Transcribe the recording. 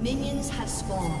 Minions have spawned.